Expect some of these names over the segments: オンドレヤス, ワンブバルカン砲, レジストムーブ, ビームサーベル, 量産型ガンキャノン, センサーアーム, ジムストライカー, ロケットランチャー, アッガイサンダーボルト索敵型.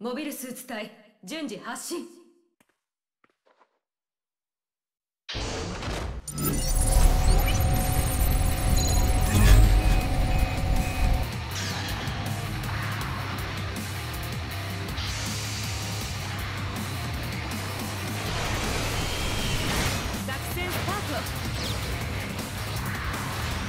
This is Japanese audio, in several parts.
モビルスーツ隊順次発進。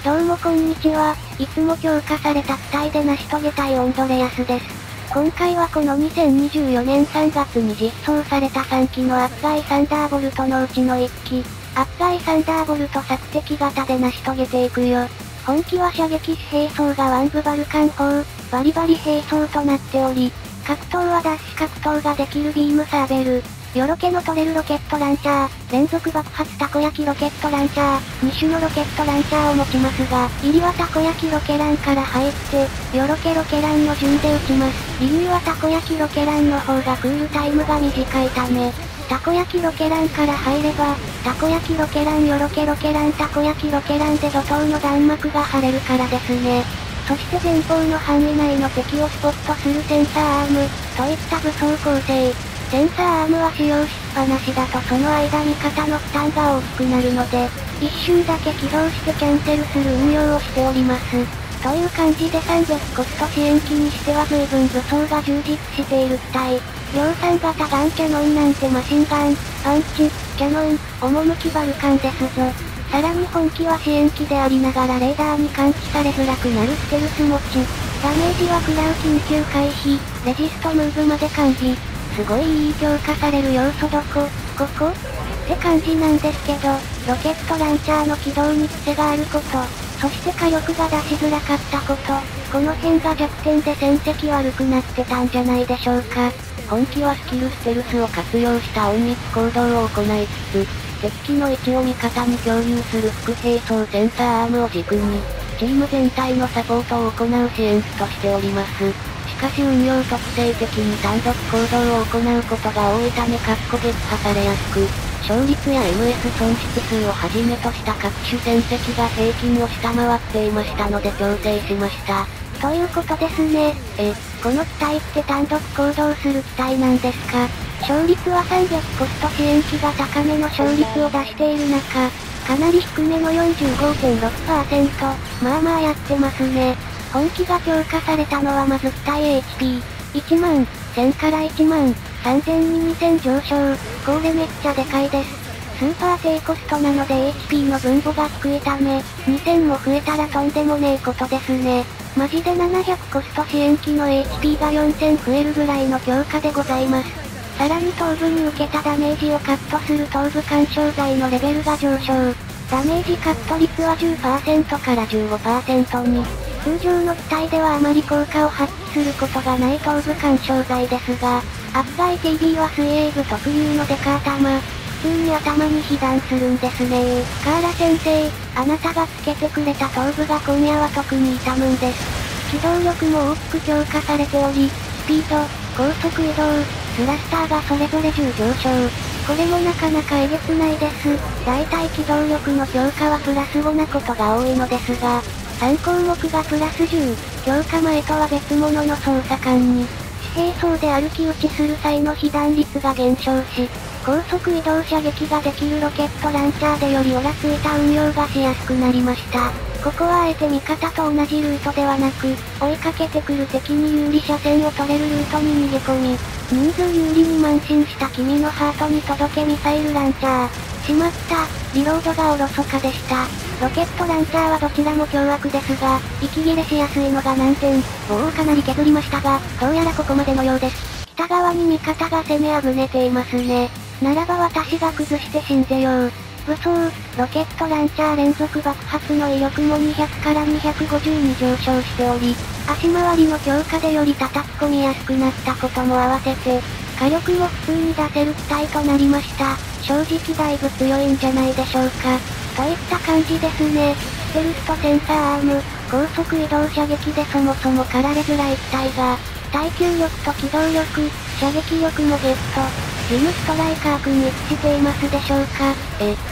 どうもこんにちは。いつも強化された機体で成し遂げたいオンドレアスです。今回はこの2024年3月に実装された3機のアッガイサンダーボルトのうちの1機、アッガイサンダーボルト索敵型で成し遂げていくよ。本機は射撃士兵装がワンブバルカン砲、バリバリ兵装となっており、格闘はダッシュ格闘ができるビームサーベル、夜露けの取れるロケットランチャー、連続爆発たこ焼きロケットランチャー、2種のロケットランチャーを持ちますが、入りはたこ焼きロケランから入って、夜露けロケランの順で撃ちます。理由はたこ焼きロケランの方がクールタイムが短いため、たこ焼きロケランから入れば、たこ焼きロケラン夜露けロケランたこ焼きロケランで怒涛の弾幕が晴れるからですね。そして前方の範囲内の敵をスポットするセンサーアーム、といった武装構成。センサーアームは使用しっぱなしだとその間に肩の負担が大きくなるので、一瞬だけ起動してキャンセルする運用をしております。という感じで300コスト支援機にしては随分武装が充実している機体。量産型ガンキャノンなんてマシンガン、パンチ、キャノン、趣バルカンですぞ。さらに本機は支援機でありながらレーダーに感知されづらくなるステルス持ち。ダメージは食らう緊急回避、レジストムーブまで完備。すごいいい強化される要素どこ、ここって感じなんですけど、ロケットランチャーの起動に癖があること、そして火力が出しづらかったこと、この辺が弱点で戦績悪くなってたんじゃないでしょうか。本機はスキルステルスを活用した隠密行動を行いつつ、敵機の位置を味方に共有する副兵装センサーアームを軸に、チーム全体のサポートを行う支援機としております。しかし運用特性的に単独行動を行うことが多いためかっこ撃破されやすく、勝率や MS 損失数をはじめとした各種戦績が平均を下回っていましたので調整しました。ということですね。この機体って単独行動する機体なんですか？勝率は300コスト支援機が高めの勝率を出している中、かなり低めの 45.6%、まあまあやってますね。本機が強化されたのはまず機体 HP1 万1000から1万3000に2000上昇。これめっちゃでかいです。スーパー低コストなので HP の分母が低いため2000も増えたらとんでもねえことですね。マジで700コスト支援機の HP が4000増えるぐらいの強化でございます。さらに頭部に受けたダメージをカットする頭部干渉剤のレベルが上昇。ダメージカット率は 10% から 15% に。通常の機体ではあまり効果を発揮することがない頭部干渉剤ですが、アッガイ TB は水泳部特有のデカ頭、普通に頭に被弾するんですねー。カーラ先生、あなたがつけてくれた頭部が今夜は特に痛むんです。機動力も大きく強化されており、スピード、高速移動、スラスターがそれぞれ10上昇。これもなかなかえげつないです。大体機動力の強化はプラス5なことが多いのですが、3項目がプラス10、強化前とは別物の操作感に、地平層で歩き打ちする際の被弾率が減少し、高速移動射撃ができるロケットランチャーでよりオラついた運用がしやすくなりました。ここはあえて味方と同じルートではなく、追いかけてくる敵に有利車線を取れるルートに逃げ込み、人数有利に慢心した君のハートに届けミサイルランチャー。しまった、リロードがおろそかでした。ロケットランチャーはどちらも凶悪ですが、息切れしやすいのが難点。棒をかなり削りましたが、どうやらここまでのようです。北側に味方が攻めあぐねていますね。ならば私が崩して死んぜよう。武装、ロケットランチャー連続爆発の威力も200から250に上昇しており、足回りの強化でより叩き込みやすくなったことも合わせて、火力も普通に出せる機体となりました。正直だいぶ強いんじゃないでしょうか。といった感じですね。ステルスとセンサーアーム、高速移動射撃でそもそも狩られづらい機体が、耐久力と機動力、射撃力もゲット、ジムストライカー君一致していますでしょうか。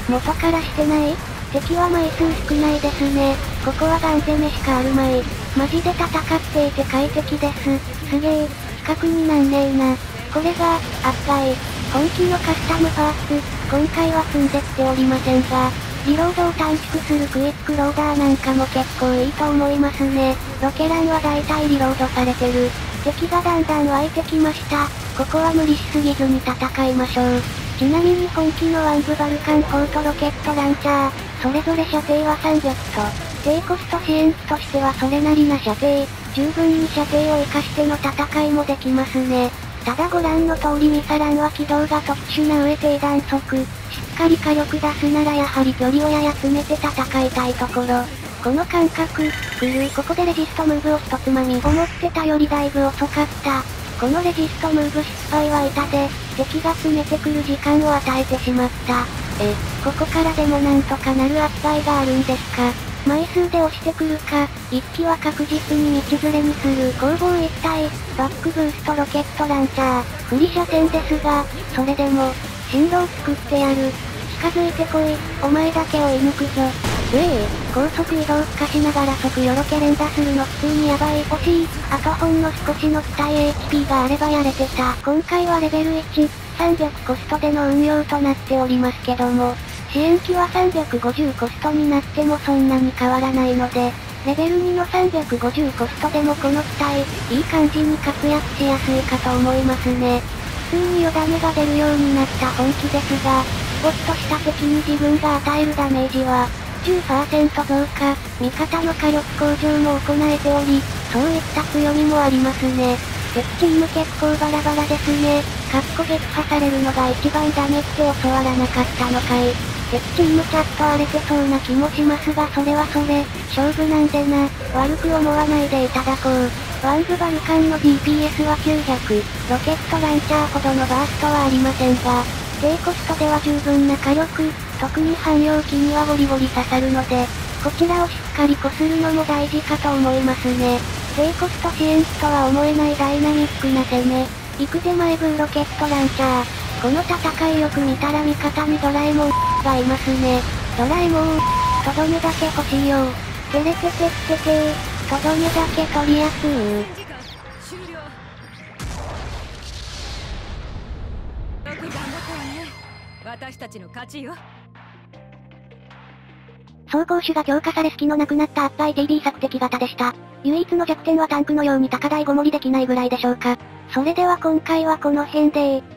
元からしてない？敵は枚数少ないですね。ここはガン攻めしかあるまい。マジで戦っていて快適です。すげえ。確になんねえな。これが、あっがい。本気のカスタムファースト、今回は積んでっておりませんが、リロードを短縮するクイックローダーなんかも結構いいと思いますね。ロケランは大体リロードされてる。敵がだんだん湧いてきました。ここは無理しすぎずに戦いましょう。ちなみに本気のワンブバルカン砲とロケットランチャー、それぞれ射程は300と。低コスト支援機としてはそれなりな射程、十分に射程を活かしての戦いもできますね。ただご覧の通りミサランは軌道が特殊な上低弾速、しっかり火力出すならやはり距離をやや詰めて戦いたいところ。この感覚、ここでレジストムーブを一つまみ。思ってたよりだいぶ遅かった。このレジストムーブ失敗は痛手、敵が詰めてくる時間を与えてしまった。ここからでもなんとかなる扱いがあるんですか。枚数で押してくるか、一機は確実に道連れにする。攻防一体、バックブーストロケットランチャー、不利射線ですが、それでも、進路を作ってやる。近づいてこい、お前だけを射抜くぞ。高速移動を付加しながら即よろけ連打するの普通にやばい。欲しい、あとほんの少しの機体 HP があればやれてた。今回はレベル1、300コストでの運用となっておりますけども、支援機は350コストになってもそんなに変わらないので、レベル2の350コストでもこの機体、いい感じに活躍しやすいかと思いますね。普通によだめが出るようになった本気ですが、ボッとした敵に自分が与えるダメージは、10% 増加、味方の火力向上も行えており、そういった強みもありますね。敵チーム結構バラバラですね。かっこ撃破されるのが一番ダメって教わらなかったのかい。敵チームちょっと荒れてそうな気もしますがそれはそれ、勝負なんでな、悪く思わないでいただこう。ワンズバルカンの DPS は900、ロケットランチャーほどのバーストはありませんが、低コストでは十分な火力、特に汎用機にはゴリゴリ刺さるので、こちらをしっかりこするのも大事かと思いますね。低コスト支援機とは思えないダイナミックな攻め、行くぜマイブーロケットランチャー。この戦いよく見たら味方にドラえもんがいますね。ドラえもん、とどめだけ欲しいよ。てれててっててー、とどめだけ取りやすー。よく頑張ったよね。私たちの勝ちよ。装甲種が強化され隙のなくなったアッパー TB 索敵型でした。唯一の弱点はタンクのように高台ごもりできないぐらいでしょうか。それでは今回はこの辺でー。